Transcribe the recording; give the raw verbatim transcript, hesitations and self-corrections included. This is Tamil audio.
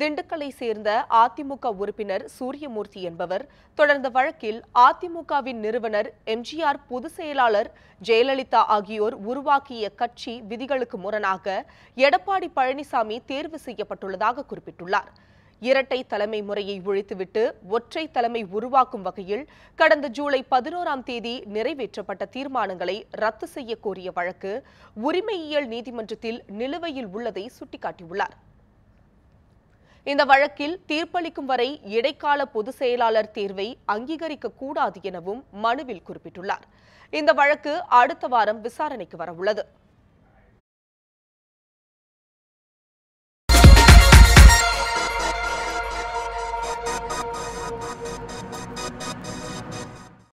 திண்டுக்கலை சேர்ந்த அதிமுக உறுப்பினர் சூரியமூர்த்தி என்பவர் தொடர்ந்த வழக்கில் அதிமுகவின் நிறுவனர் எம்ஜிஆர் பொதுச் செயலாளர் ஜெயலலிதா ஆகியோர் உருவாக்கிய கட்சி விதிகளுக்கு முரணாக எடப்பாடி பழனிசாமி தேர்வு செய்யப்பட்டுள்ளதாக குறிப்பிட்டுள்ளார். இரட்டை தலைமை முறையை ஒழித்துவிட்டு ஒற்றை தலைமை உருவாக்கும் வகையில் கடந்த ஜூலை பதினோராம் தேதி நிறைவேற்றப்பட்ட தீர்மானங்களை ரத்து செய்ய கோரிய வழக்கு உரிமையியல் நீதிமன்றத்தில் நிலுவையில் உள்ளதை சுட்டிக்காட்டியுள்ளார். இந்த வழக்கில் தீர்ப்பளிக்கும் வரை இடைக்கால பொதுச் செயலாளர் தேர்வை அங்கீகரிக்க கூடாது எனவும் மனுவில் குறிப்பிட்டுள்ளார். இந்த வழக்கு அடுத்த வாரம் விசாரணைக்கு வரவுள்ளது.